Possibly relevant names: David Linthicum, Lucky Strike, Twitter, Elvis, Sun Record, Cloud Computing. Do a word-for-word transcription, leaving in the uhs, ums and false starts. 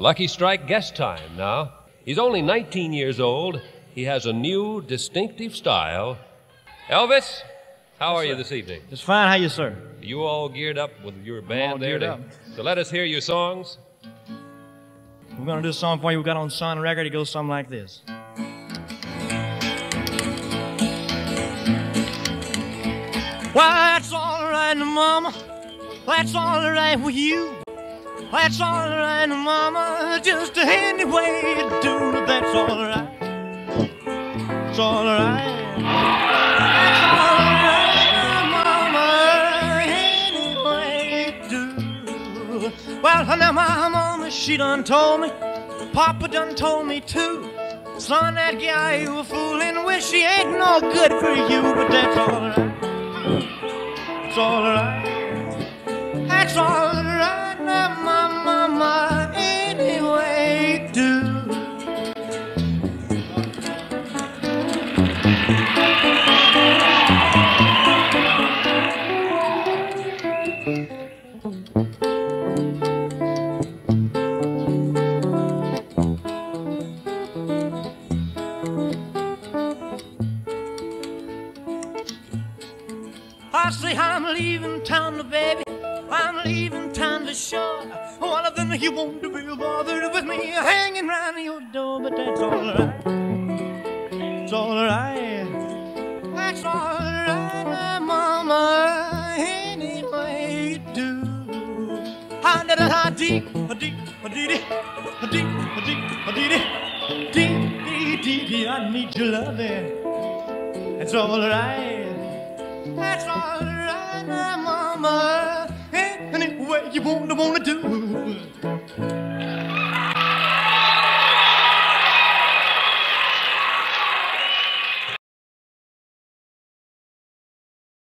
Lucky Strike guest time now. He's only nineteen years old. He has a new, distinctive style. Elvis, how are you this evening? Just fine. How are you, sir? Are you all geared up with your band there? To, so let us hear your songs. We're going to do a song for you we got on Sun Record. It goes something like this. Well, that's all right, Mama. That's all right with you. That's all right, Mama. Just any way you do. That's all right. It's all right. That's all right, Mama. Any way you do. Well, now my Mama, she done told me. Papa done told me too. Son, that guy you were fooling with, she ain't no good for you. But that's all right. It's all right. That's all right, now, my mama. Anyway, do. I say I'm leaving town, baby. I'm leaving town to shore. One of them you won't be bothered with me hanging round your door, but that's all right. It's all right. That's all right, Mama. Anyway you do. I did it, I did, I did, I did it, I did, I did, I did it, did, did, did. I need your loving. It's all right. That's all right, Mama. Anyway, you wanna wanna do.